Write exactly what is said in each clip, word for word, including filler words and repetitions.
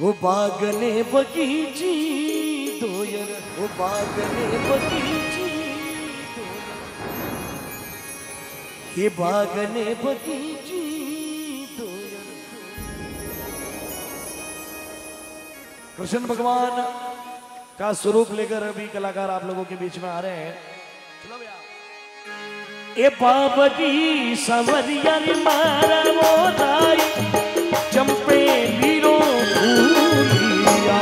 वो बागने बगीची दोयर, वो बागने बगीची दोयर, ये बागने बगीची दोयर। कृष्ण भगवान का स्वरूप लेकर अभी कलाकार आप लोगों के बीच में आ रहे हैं। ए बाबरी सवरिया मारा मोदाई चंपे वीरो भूलिया,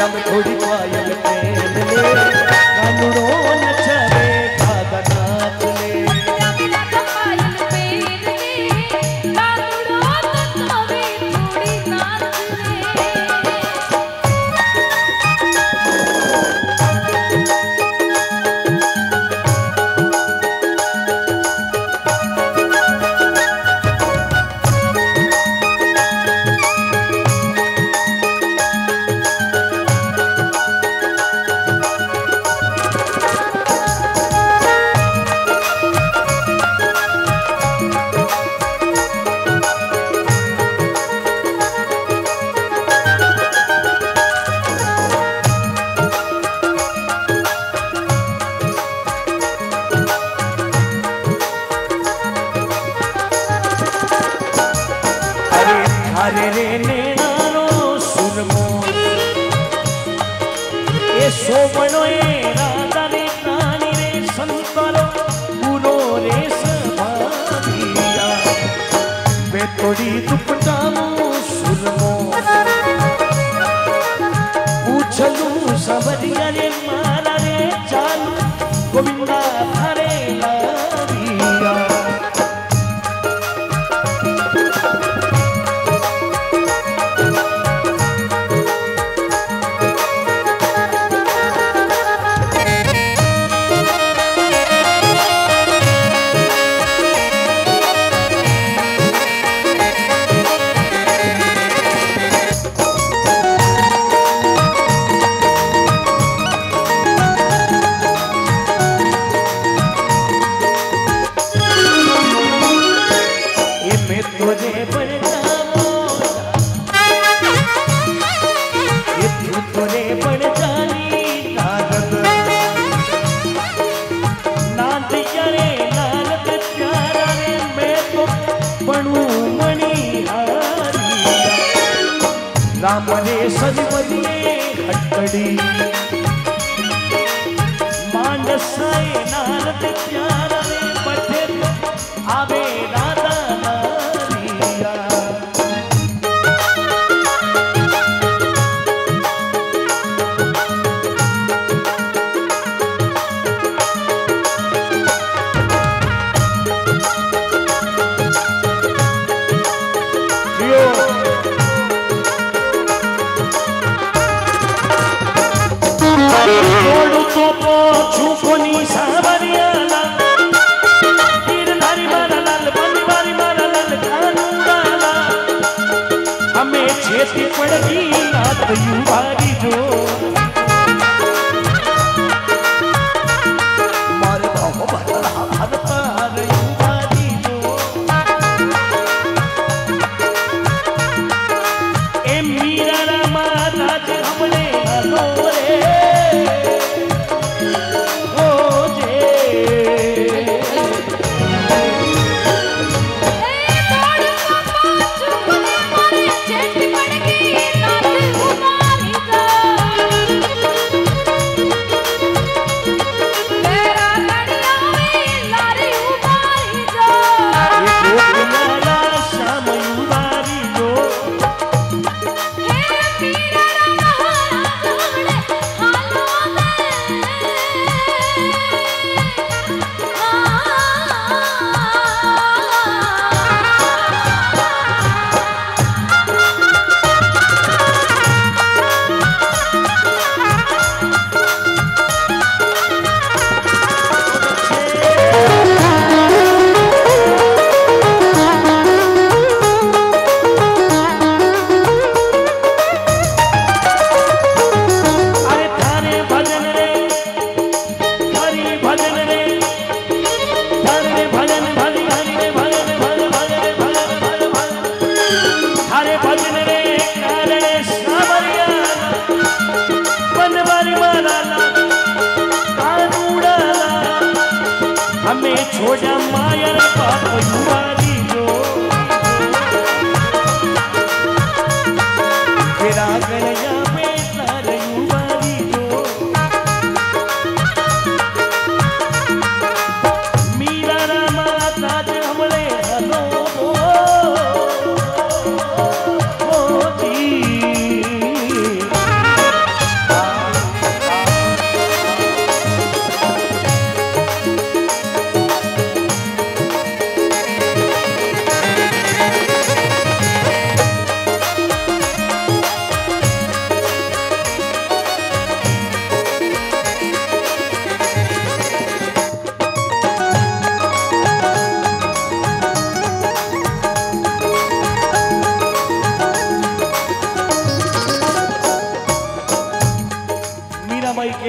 यम थोड़ी पायल पहन ले, कानूरो नचवे धागा नाथ ले, पायल पहन ले, कानूरो नचवे थोड़ी नाथ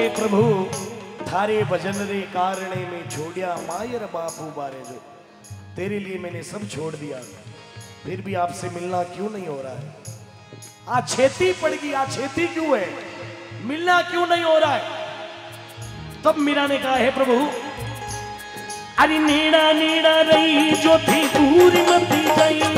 लागे प्रभु थारे भजन रे कारणे में छोड़िया मायर बापू बारे जो, तेरे लिए मैंने सब छोड़ दिया फिर भी आपसे मिलना क्यों नहीं हो रहा है। आछेती पड़ गई, आछेती क्यों है, मिलना क्यों नहीं हो रहा है। तब मीरा ने कहा है प्रभु अरे नीड़ा नीड़ा रही जो थी दूर मती गई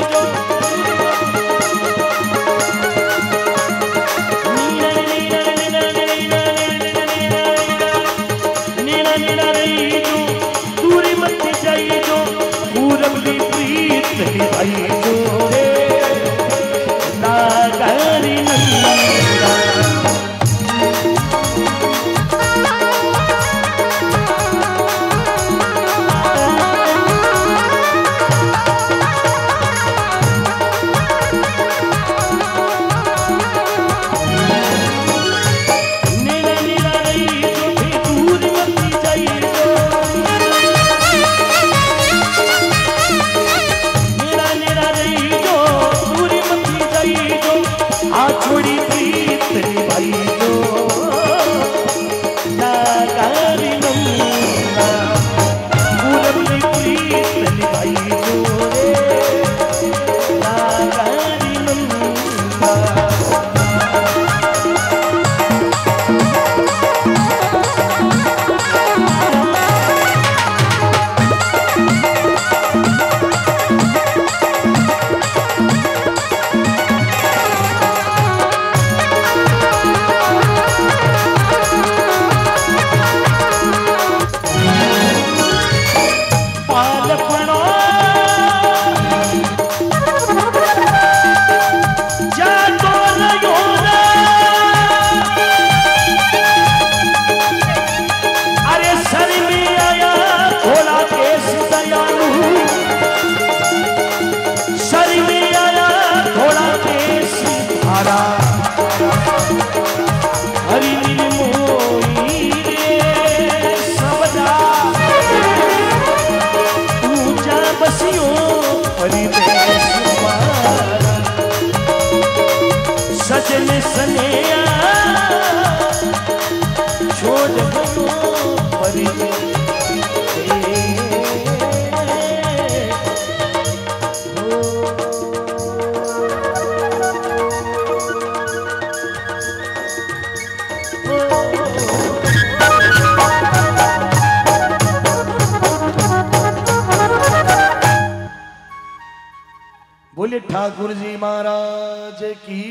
जो ठाकुर जी महाराज की।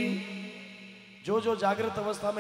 जो जो जागृत अवस्था में